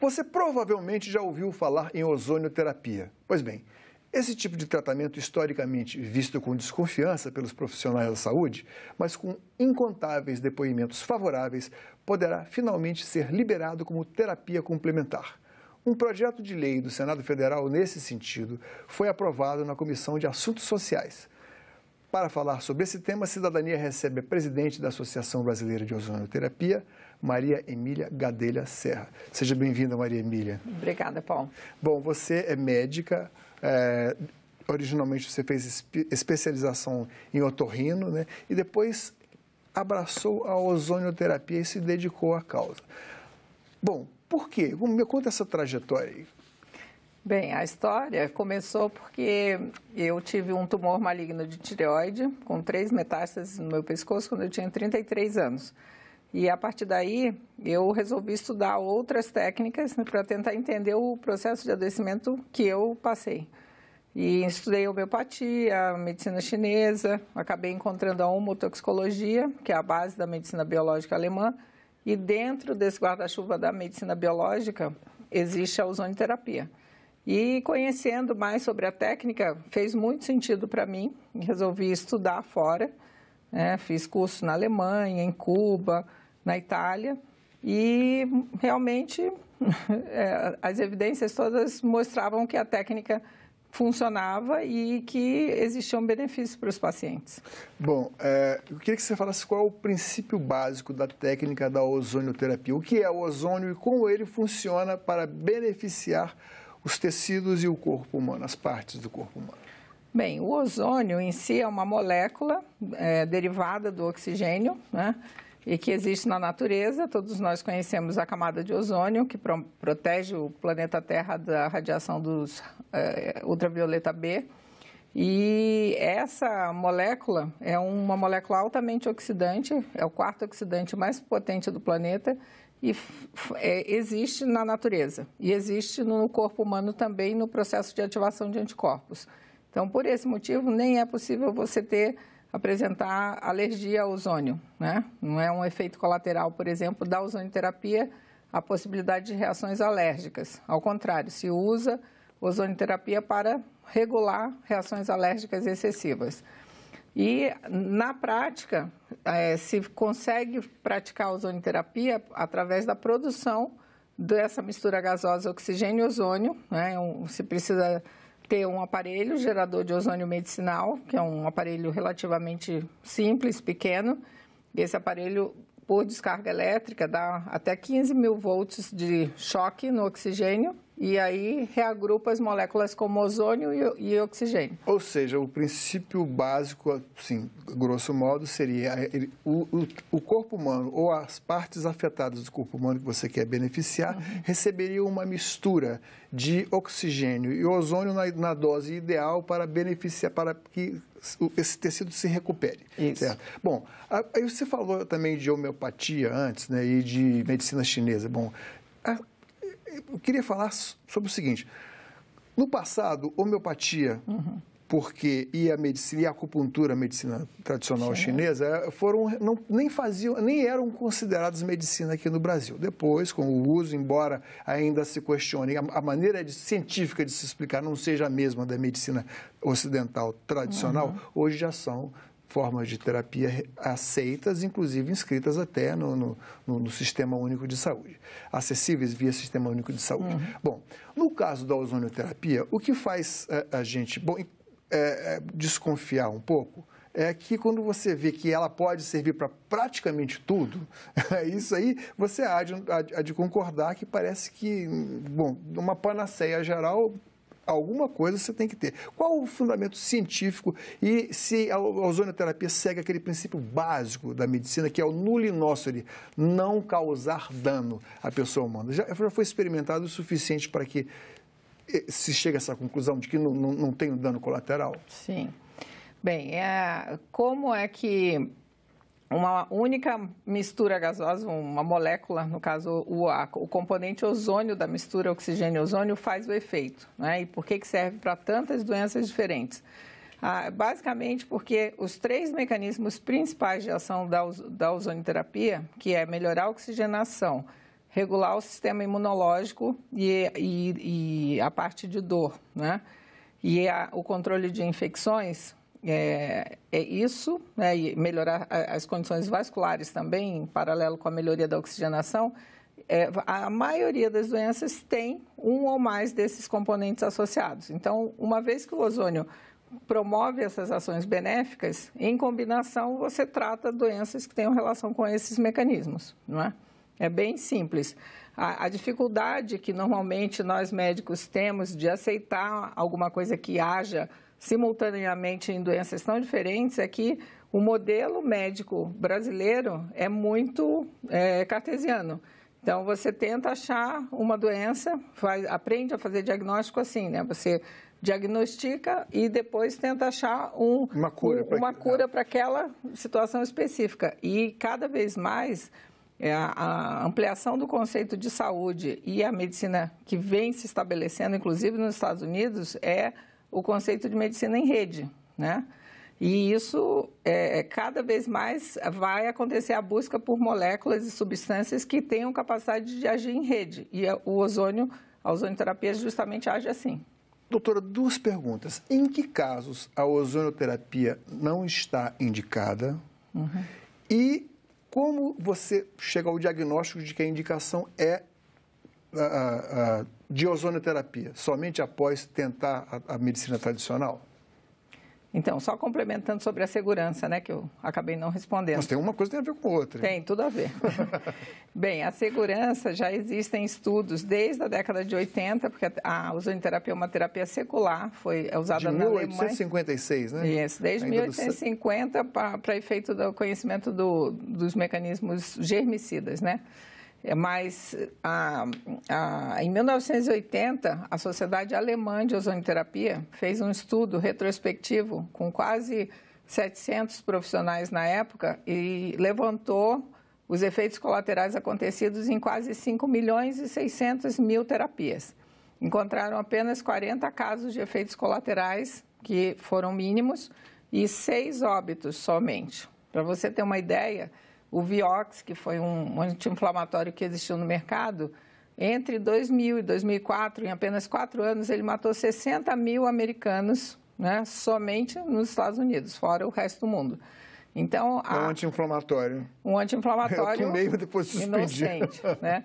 Você provavelmente já ouviu falar em ozonioterapia. Pois bem, esse tipo de tratamento historicamente visto com desconfiança pelos profissionais da saúde, mas com incontáveis depoimentos favoráveis, poderá finalmente ser liberado como terapia complementar. Um projeto de lei do Senado Federal nesse sentido foi aprovado na Comissão de Assuntos Sociais. Para falar sobre esse tema, a cidadania recebe a presidente da Associação Brasileira de Ozonioterapia, Maria Emília Gadelha Serra. Seja bem-vinda, Maria Emília. Obrigada, Paulo. Bom, você é médica, originalmente você fez especialização em otorrino, né? E depois abraçou a ozonioterapia e se dedicou à causa. Bom, por quê? Me conta essa trajetória aí. Bem, a história começou porque eu tive um tumor maligno de tireoide com 3 metástases no meu pescoço quando eu tinha 33 anos. E a partir daí eu resolvi estudar outras técnicas, né, para tentar entender o processo de adoecimento que eu passei. E estudei homeopatia, a medicina chinesa, acabei encontrando a homotoxicologia, que é a base da medicina biológica alemã. E dentro desse guarda-chuva da medicina biológica existe a ozonioterapia. E conhecendo mais sobre a técnica, fez muito sentido para mim, resolvi estudar fora, né? Fiz curso na Alemanha, em Cuba, na Itália, e realmente as evidências todas mostravam que a técnica funcionava e que existiam benefícios para os pacientes. Bom, eu queria que você falasse qual é o princípio básico da técnica da ozonioterapia, o que é o ozônio e como ele funciona para beneficiar os tecidos e o corpo humano, as partes do corpo humano. Bem, o ozônio em si é uma molécula derivada do oxigênio, né, e que existe na natureza. Todos nós conhecemos a camada de ozônio, que protege o planeta Terra da radiação dos ultravioleta B. E essa molécula é uma molécula altamente oxidante, é o 4º oxidante mais potente do planeta, e existe na natureza e existe no corpo humano também no processo de ativação de anticorpos. Então, por esse motivo, nem é possível você apresentar alergia ao ozônio, né? Não é um efeito colateral, por exemplo, da ozonioterapia, a possibilidade de reações alérgicas. Ao contrário, se usa ozonioterapia para regular reações alérgicas excessivas. E, na prática, se consegue praticar a ozonioterapia através da produção dessa mistura gasosa oxigênio e ozônio, né? Se precisa ter um aparelho gerador de ozônio medicinal, que é um aparelho relativamente simples, pequeno. Esse aparelho, por descarga elétrica, dá até 15.000 volts de choque no oxigênio. E aí reagrupa as moléculas como ozônio e oxigênio. Ou seja, o princípio básico, assim, grosso modo, seria o corpo humano ou as partes afetadas do corpo humano que você quer beneficiar, uhum, receberia uma mistura de oxigênio e ozônio na dose ideal para beneficiar, para que esse tecido se recupere. Isso. Certo? Bom, aí você falou também de homeopatia antes, né, e de medicina chinesa. Bom, eu queria falar sobre o seguinte, no passado, homeopatia, uhum, porque a medicina e a acupuntura, a medicina tradicional chinesa, nem eram consideradas medicina aqui no Brasil. Depois, com o uso, embora ainda se questione, a maneira científica de se explicar não seja a mesma da medicina ocidental tradicional, uhum, hoje já são formas de terapia aceitas, inclusive inscritas até no Sistema Único de Saúde, acessíveis via Sistema Único de Saúde. Uhum. Bom, no caso da ozonioterapia, o que faz a gente desconfiar um pouco é que quando você vê que ela pode servir para praticamente tudo, isso aí você há de concordar que parece que, bom, uma panaceia geral. Alguma coisa você tem que ter. Qual o fundamento científico e se a ozonioterapia segue aquele princípio básico da medicina, que é o nulli nocere, não causar dano à pessoa humana? Já foi experimentado o suficiente para que se chegue a essa conclusão de que não tem um dano colateral? Sim. Bem, como é que uma única mistura gasosa, uma molécula, no caso o componente ozônio da mistura oxigênio-ozônio faz o efeito, né? E por que serve para tantas doenças diferentes? Basicamente porque os três mecanismos principais de ação da ozonioterapia, que é melhorar a oxigenação, regular o sistema imunológico e a parte de dor, né? E o controle de infecções... É isso, né, e melhorar as condições vasculares também, em paralelo com a melhoria da oxigenação, a maioria das doenças tem um ou mais desses componentes associados. Então, uma vez que o ozônio promove essas ações benéficas, em combinação você trata doenças que tenham relação com esses mecanismos, não é? É bem simples. A dificuldade que normalmente nós médicos temos de aceitar alguma coisa que haja simultaneamente em doenças tão diferentes, é que o modelo médico brasileiro é muito cartesiano. Então, você tenta achar uma doença, aprende a fazer diagnóstico assim, né? Você diagnostica e depois tenta achar uma cura para aquela situação específica. E cada vez mais, a ampliação do conceito de saúde e a medicina que vem se estabelecendo, inclusive nos Estados Unidos, é o conceito de medicina em rede, né? E isso, cada vez mais, vai acontecer a busca por moléculas e substâncias que tenham capacidade de agir em rede. E a ozonioterapia justamente age assim. Doutora, duas perguntas. Em que casos a ozonioterapia não está indicada? Uhum. E como você chega ao diagnóstico de que a indicação é de ozonioterapia, somente após tentar a medicina tradicional? Então, só complementando sobre a segurança, né, que eu acabei não respondendo. Mas tem uma coisa que tem a ver com a outra. Hein? Tem, tudo a ver. Bem, a segurança, já existem estudos desde a década de 80, porque a ozonioterapia é uma terapia secular, foi usada na Alemanha. De 1856, né? Isso, desde 1850 para efeito do conhecimento dos mecanismos germicidas, né? Mas, em 1980, a Sociedade Alemã de Ozonioterapia fez um estudo retrospectivo com quase 700 profissionais na época e levantou os efeitos colaterais acontecidos em quase 5 milhões e 600 mil terapias. Encontraram apenas 40 casos de efeitos colaterais, que foram mínimos, e 6 óbitos somente. Para você ter uma ideia... O Vioxx, que foi um anti-inflamatório que existiu no mercado, entre 2000 e 2004, em apenas 4 anos, ele matou 60 mil americanos, né, somente nos Estados Unidos, fora o resto do mundo. Então, é um anti-inflamatório. Um anti-inflamatório inocente, né?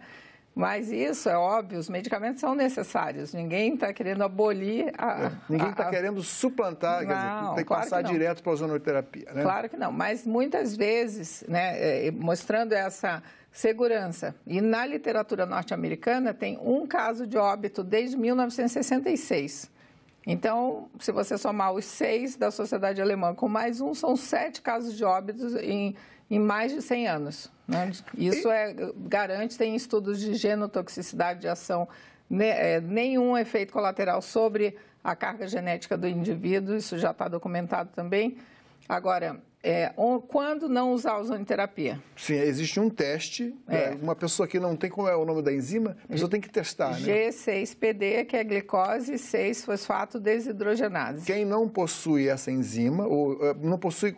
Mas isso, é óbvio, os medicamentos são necessários. Ninguém está querendo abolir a... Ninguém está querendo suplantar, não, quer dizer, tem que claro passar que direto para a ozonioterapia, né? Claro que não, mas muitas vezes, né, mostrando essa segurança. E na literatura norte-americana tem um caso de óbito desde 1966. Então, se você somar os 6 da Sociedade Alemã com mais um, são 7 casos de óbitos em mais de 100 anos. Né? Isso garante, tem estudos de genotoxicidade de ação, nenhum efeito colateral sobre a carga genética do indivíduo, isso já está documentado também. Agora, quando não usar a ozonioterapia? Sim, existe um teste, né? Uma pessoa que não tem, como é o nome da enzima, a pessoa tem que testar, né? G6PD, que é glicose 6 fosfato desidrogenase. Quem não possui essa enzima, ou não possui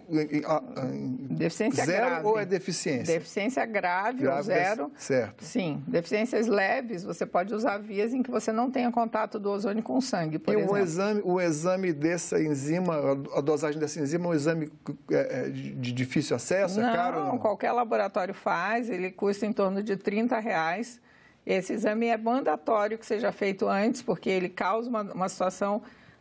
deficiência zero grave. Ou é deficiência? Deficiência grave ou zero. Certo. Sim, deficiências leves, você pode usar vias em que você não tenha contato do ozônio com o sangue, por exemplo. E o exame dessa enzima, a dosagem dessa enzima, é um exame... de difícil acesso? É caro? Não, qualquer laboratório faz, ele custa em torno de R$30. Esse exame é mandatório que seja feito antes, porque ele causa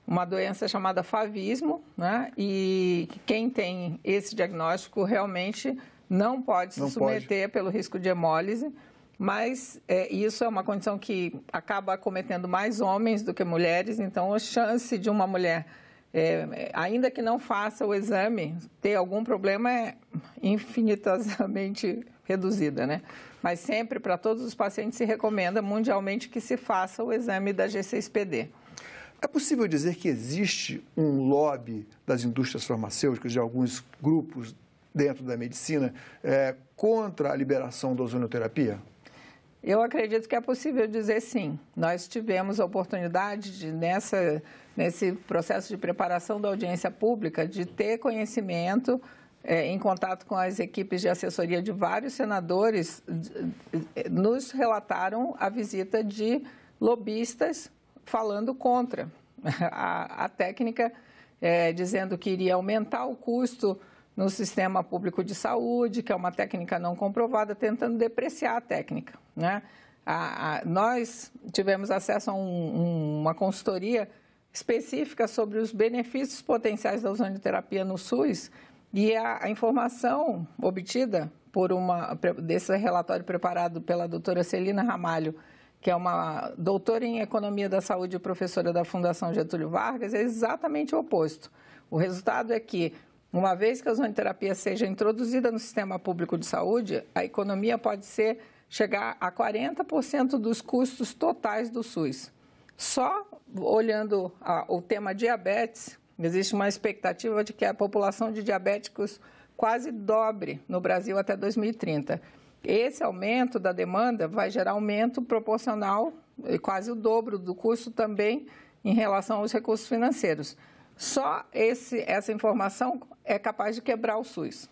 uma doença chamada favismo, né? E quem tem esse diagnóstico realmente não pode se submeter pelo risco de hemólise, mas isso é uma condição que acaba acometendo mais homens do que mulheres, então a chance de uma mulher... ainda que não faça o exame, ter algum problema é infinitamente reduzida, né? Mas sempre, para todos os pacientes, se recomenda mundialmente que se faça o exame da G6PD. É possível dizer que existe um lobby das indústrias farmacêuticas, de alguns grupos dentro da medicina contra a liberação da ozonioterapia? Eu acredito que é possível dizer sim. Nós tivemos a oportunidade, nesse processo de preparação da audiência pública, de ter conhecimento em contato com as equipes de assessoria de vários senadores, nos relataram a visita de lobistas falando contra a técnica, dizendo que iria aumentar o custo no sistema público de saúde, que é uma técnica não comprovada, tentando depreciar a técnica, né? Nós tivemos acesso a uma consultoria específica sobre os benefícios potenciais da ozonioterapia no SUS, e a informação obtida por desse relatório preparado pela doutora Celina Ramalho, que é uma doutora em Economia da Saúde e professora da Fundação Getúlio Vargas, é exatamente o oposto. O resultado é que, uma vez que a ozonioterapia seja introduzida no sistema público de saúde, a economia pode chegar a 40% dos custos totais do SUS. Só olhando o tema diabetes, existe uma expectativa de que a população de diabéticos quase dobre no Brasil até 2030. Esse aumento da demanda vai gerar aumento proporcional, quase o dobro do custo também em relação aos recursos financeiros. Só essa informação é capaz de quebrar o SUS.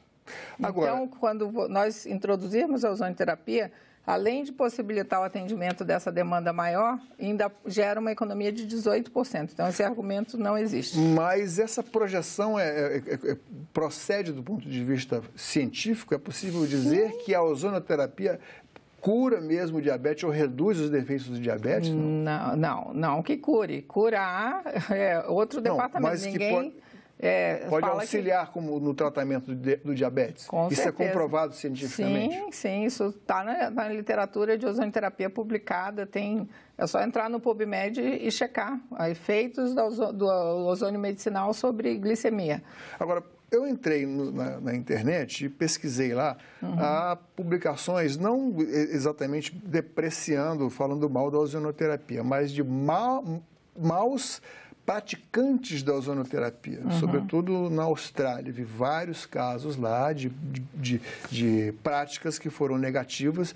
Agora, então, quando nós introduzirmos a ozonioterapia, além de possibilitar o atendimento dessa demanda maior, ainda gera uma economia de 18%. Então, esse argumento não existe. Mas essa projeção procede do ponto de vista científico? É possível dizer que a ozonioterapia cura mesmo o diabetes ou reduz os defeitos do diabetes? Não, não, não que cure. Curar é outro departamento. Mas ninguém pode auxiliar como no tratamento do diabetes? Com certeza. Isso é comprovado cientificamente? Sim, sim. Isso está na literatura de ozonioterapia publicada. É só entrar no PubMed e checar efeitos do ozônio medicinal sobre glicemia. Agora, eu entrei na internet e pesquisei lá, há publicações não exatamente depreciando, falando mal da ozonioterapia, mas de maus praticantes da ozonioterapia, sobretudo na Austrália. Vi vários casos lá de práticas que foram negativas,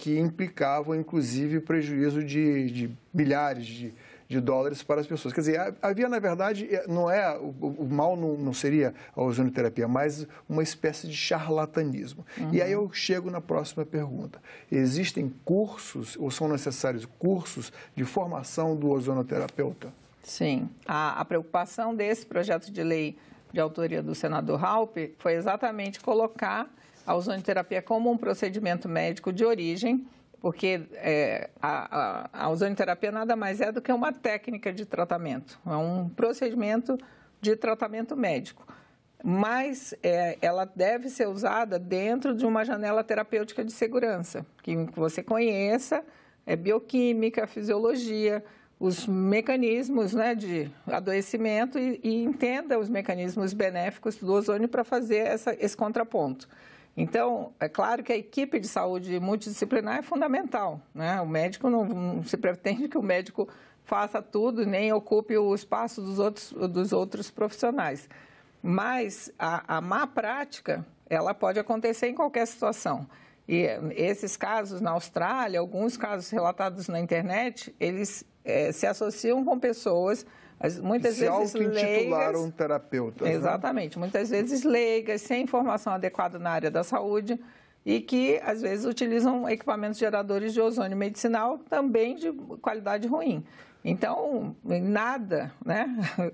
que implicavam, inclusive, prejuízo de bilhares de dólares para as pessoas. Quer dizer, havia, na verdade, o mal não seria a ozonioterapia, mas uma espécie de charlatanismo. E aí eu chego na próxima pergunta. Existem cursos, ou são necessários cursos, de formação do ozonoterapeuta? Sim. A preocupação desse projeto de lei de autoria do senador Halper foi exatamente colocar a ozonioterapia como um procedimento médico de origem, porque a ozonioterapia nada mais é do que uma técnica de tratamento, é um procedimento de tratamento médico. Mas ela deve ser usada dentro de uma janela terapêutica de segurança, que você conheça bioquímica, fisiologia, os mecanismos de adoecimento e entenda os mecanismos benéficos do ozônio para fazer esse contraponto. Então, é claro que a equipe de saúde multidisciplinar é fundamental, né? O médico não se pretende que o médico faça tudo, nem ocupe o espaço dos outros profissionais. Mas a má prática, ela pode acontecer em qualquer situação. E esses casos na Austrália, alguns casos relatados na internet, eles se associam com pessoas, muitas vezes leigas. Se auto-intitularam terapeutas. Exatamente, né? Muitas vezes leigas, sem informação adequada na área da saúde e que, às vezes, utilizam equipamentos geradores de ozônio medicinal também de qualidade ruim. Então, nada, né,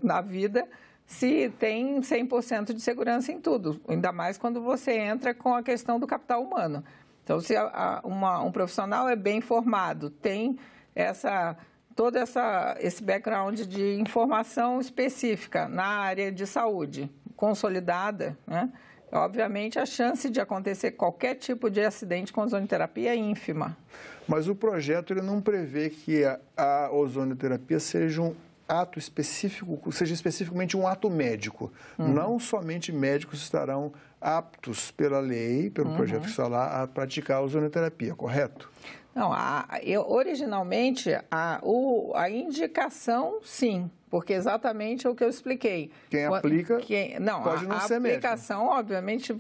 na vida se tem 100% de segurança em tudo, ainda mais quando você entra com a questão do capital humano. Então, se um profissional é bem formado, tem todo esse background de informação específica na área de saúde consolidada, né? Obviamente, a chance de acontecer qualquer tipo de acidente com ozonioterapia é ínfima. Mas o projeto ele não prevê que a ozonioterapia seja um ato específico, seja especificamente um ato médico. Não somente médicos estarão aptos pela lei, pelo projeto que está lá, a praticar a ozonioterapia, correto? Não, originalmente a indicação sim, porque exatamente é o que eu expliquei. Quem aplica pode não ser médico. A aplicação, obviamente,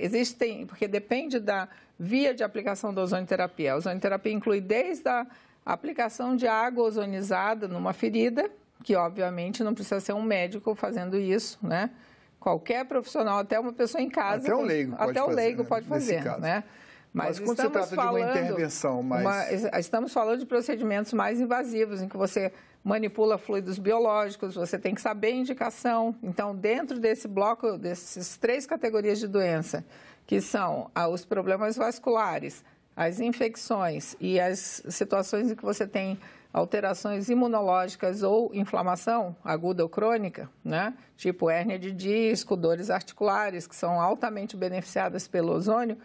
existem, porque depende da via de aplicação da ozonioterapia. A ozonioterapia inclui desde a aplicação de água ozonizada numa ferida, que obviamente não precisa ser um médico fazendo isso, né? Qualquer profissional, até uma pessoa em casa. Até o leigo pode fazer. Até o leigo pode fazer, né? Mas quando se trata de uma intervenção mais... Estamos falando de procedimentos mais invasivos, em que você manipula fluidos biológicos, você tem que saber a indicação. Então, dentro desse bloco, dessas três categorias de doença, que são os problemas vasculares, as infecções e as situações em que você tem alterações imunológicas ou inflamação aguda ou crônica, né? Tipo hérnia de disco, dores articulares, que são altamente beneficiadas pelo ozônio.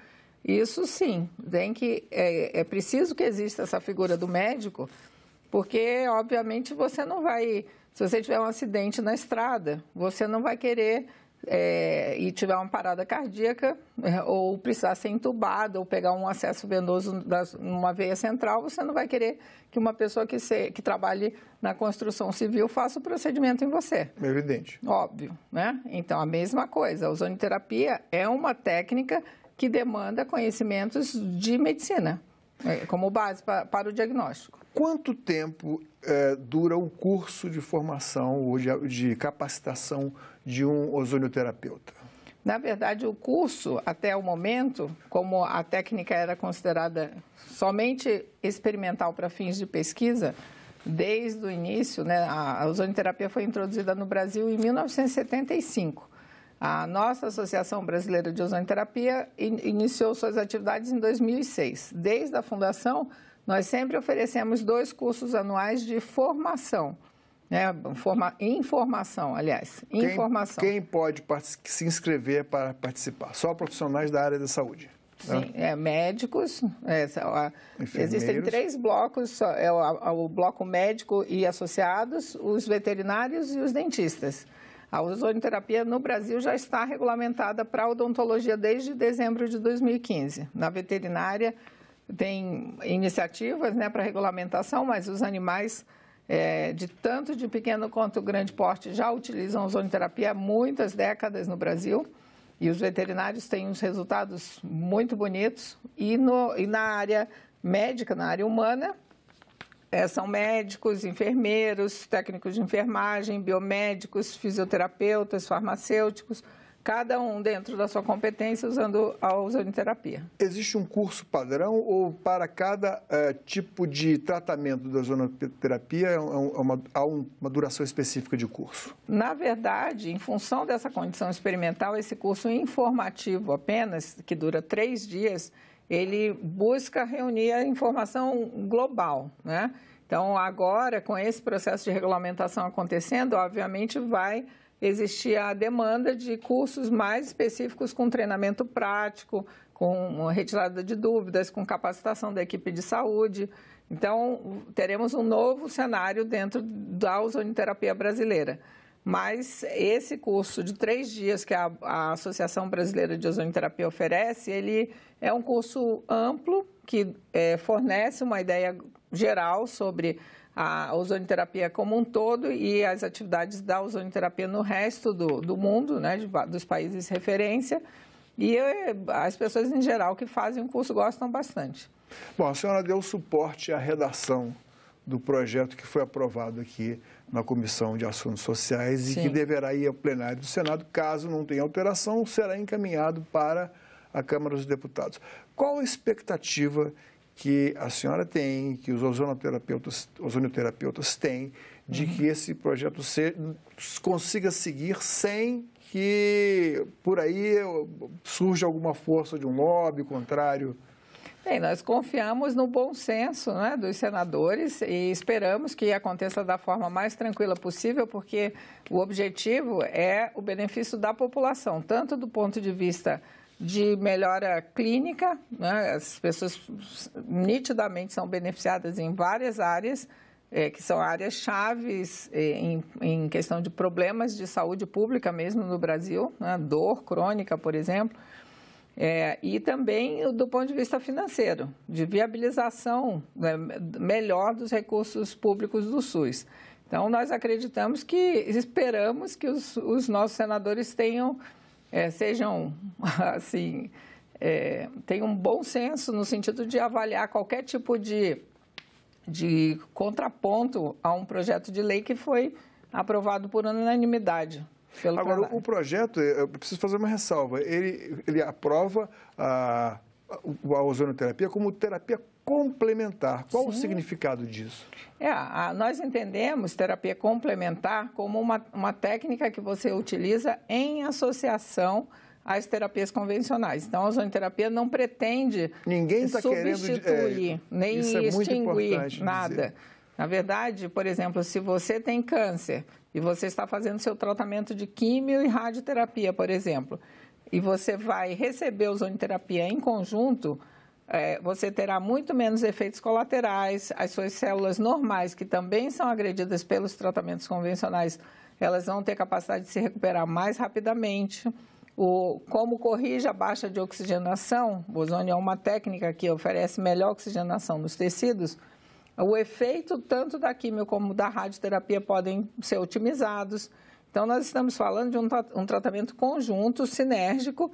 Isso sim, tem que, é preciso que exista essa figura do médico, porque obviamente você não vai, se você tiver um acidente na estrada, você não vai querer e tiver uma parada cardíaca ou precisar ser entubado ou pegar um acesso venoso numa veia central, você não vai querer que uma pessoa que trabalhe na construção civil faça o procedimento em você. Evidente. Óbvio, né? Então a mesma coisa, a ozonioterapia é uma técnica que demanda conhecimentos de medicina, como base para o diagnóstico. Quanto tempo dura o curso de formação ou de capacitação de um ozonioterapeuta? Na verdade, o curso, até o momento, como a técnica era considerada somente experimental para fins de pesquisa, desde o início, né, a ozonioterapia foi introduzida no Brasil em 1975. A nossa Associação Brasileira de Ozonioterapia iniciou suas atividades em 2006. Desde a fundação, nós sempre oferecemos 2 cursos anuais de formação, né? Informação, aliás. Informação. Quem pode se inscrever para participar? Só profissionais da área da saúde. Sim, né? Médicos. Existem 3 blocos, o bloco médico e associados, os veterinários e os dentistas. A ozonioterapia no Brasil já está regulamentada para a odontologia desde dezembro de 2015. Na veterinária tem iniciativas, né, para regulamentação, mas os animais de tanto de pequeno quanto grande porte já utilizam ozonioterapia há muitas décadas no Brasil e os veterinários têm uns resultados muito bonitos. E na área médica, na área humana, são médicos, enfermeiros, técnicos de enfermagem, biomédicos, fisioterapeutas, farmacêuticos, cada um dentro da sua competência usando a ozonioterapia. Existe um curso padrão ou para cada tipo de tratamento da ozonioterapia há uma duração específica de curso? Na verdade, em função dessa condição experimental, esse curso informativo apenas, que dura 3 dias, ele busca reunir a informação global, né? Então, agora, com esse processo de regulamentação acontecendo, obviamente vai existir a demanda de cursos mais específicos com treinamento prático, com retirada de dúvidas, com capacitação da equipe de saúde. Então, teremos um novo cenário dentro da ozonioterapia brasileira. Mas esse curso de 3 dias que a Associação Brasileira de Ozonioterapia oferece, ele é um curso amplo que fornece uma ideia geral sobre a ozonioterapia como um todo e as atividades da ozonioterapia no resto do mundo, né, dos países referência. E as pessoas em geral que fazem o curso gostam bastante. Bom, a senhora deu suporte à redação do projeto que foi aprovado aqui na Comissão de Assuntos Sociais. Sim. E que deverá ir ao plenário do Senado. Caso não tenha alteração, será encaminhado para a Câmara dos Deputados. Qual a expectativa que a senhora tem, que os ozonioterapeutas têm, de que esse projeto consiga seguir sem que por aí surja alguma força de um lobby contrário? Bem, nós confiamos no bom senso, né, dos senadores e esperamos que aconteça da forma mais tranquila possível, porque o objetivo é o benefício da população, tanto do ponto de vista de melhora clínica, né, as pessoas nitidamente são beneficiadas em várias áreas, que são áreas chaves em questão de problemas de saúde pública mesmo no Brasil, né, dor crônica, por exemplo. E também do ponto de vista financeiro, de viabilização, né, melhor dos recursos públicos do SUS. Então, nós acreditamos que, esperamos que os nossos senadores tenham, sejam, assim, tenham um bom senso no sentido de avaliar qualquer tipo de contraponto a um projeto de lei que foi aprovado por unanimidade. Agora, o projeto, eu preciso fazer uma ressalva, ele aprova a ozonioterapia como terapia complementar. Qual Sim. o significado disso? Nós entendemos terapia complementar como uma técnica que você utiliza em associação às terapias convencionais. Então, a ozonioterapia não pretende substituir, nem extinguir nada. Na verdade, por exemplo, se você tem câncer e você está fazendo seu tratamento de químio e radioterapia, por exemplo, e você vai receber ozonioterapia em conjunto, você terá muito menos efeitos colaterais, as suas células normais, que também são agredidas pelos tratamentos convencionais, elas vão ter capacidade de se recuperar mais rapidamente. Como corrige a baixa de oxigenação, o ozônio é uma técnica que oferece melhor oxigenação nos tecidos, o efeito tanto da quimio como da radioterapia podem ser otimizados. Então, nós estamos falando de um tratamento conjunto, sinérgico,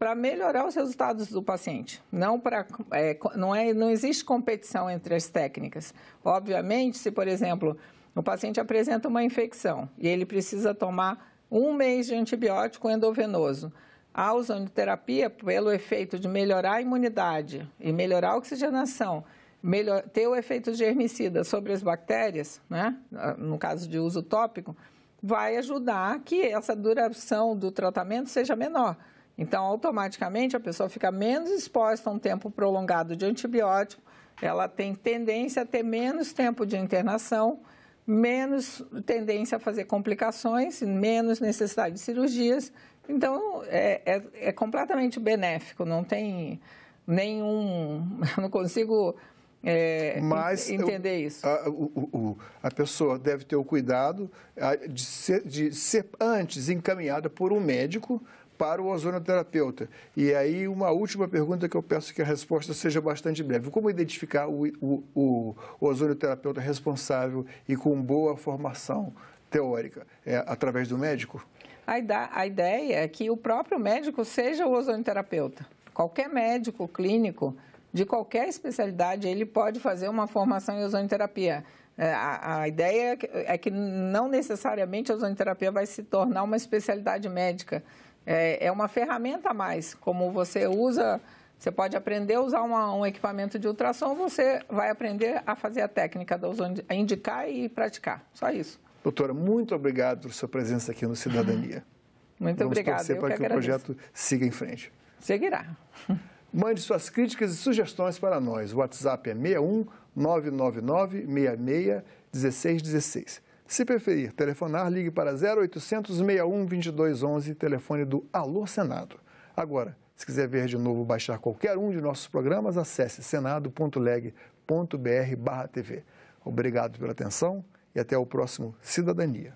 para melhorar os resultados do paciente. Não existe competição entre as técnicas. Obviamente, se, por exemplo, o paciente apresenta uma infecção e ele precisa tomar um mês de antibiótico endovenoso, a ozonioterapia, pelo efeito de melhorar a imunidade e melhorar a oxigenação, ter o efeito de germicida sobre as bactérias, né, no caso de uso tópico, vai ajudar que essa duração do tratamento seja menor. Então, automaticamente, a pessoa fica menos exposta a um tempo prolongado de antibiótico, ela tem tendência a ter menos tempo de internação, menos tendência a fazer complicações, menos necessidade de cirurgias. Então, é completamente benéfico, não tem nenhum... não consigo... mas entender isso. A pessoa deve ter o cuidado de ser antes encaminhada por um médico para o ozonioterapeuta. E aí, uma última pergunta que eu peço que a resposta seja bastante breve. Como identificar o ozonioterapeuta responsável e com boa formação teórica? Através do médico? A ideia é que o próprio médico seja o ozonioterapeuta. Qualquer médico clínico de qualquer especialidade, ele pode fazer uma formação em ozonioterapia. A ideia é que não necessariamente a ozonioterapia vai se tornar uma especialidade médica. É uma ferramenta a mais, como você usa, você pode aprender a usar um equipamento de ultrassom, você vai aprender a fazer a técnica da ozonioterapia, a indicar e praticar, só isso. Doutora, muito obrigado por sua presença aqui no Cidadania. Muito obrigado. Vamos torcer para que o projeto siga em frente. Seguirá. Mande suas críticas e sugestões para nós. O WhatsApp é 61 999 66 1616. Se preferir telefonar, ligue para 0800 61 2211, telefone do Alô Senado. Agora, se quiser ver de novo ou baixar qualquer um de nossos programas, acesse senado.leg.br/tv. Obrigado pela atenção e até o próximo Cidadania.